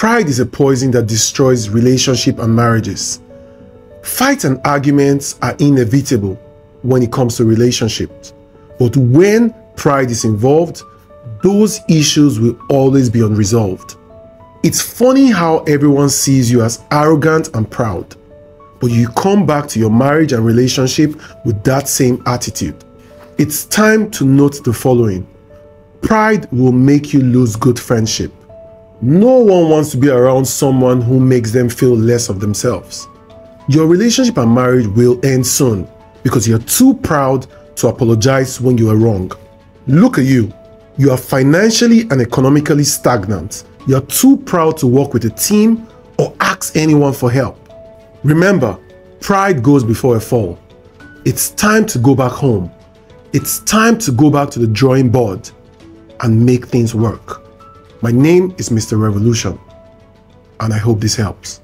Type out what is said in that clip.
Pride is a poison that destroys relationships and marriages. Fights and arguments are inevitable when it comes to relationships. But when pride is involved, those issues will always be unresolved. It's funny how everyone sees you as arrogant and proud, but you come back to your marriage and relationship with that same attitude. It's time to note the following. Pride will make you lose good friendship. No one wants to be around someone who makes them feel less of themselves. Your relationship and marriage will end soon because you're too proud to apologize when you are wrong. Look at you. You are financially and economically stagnant. You're too proud to work with a team or ask anyone for help. Remember, pride goes before a fall. It's time to go back home. It's time to go back to the drawing board and make things work. My name is Mr. Revolution, and I hope this helps.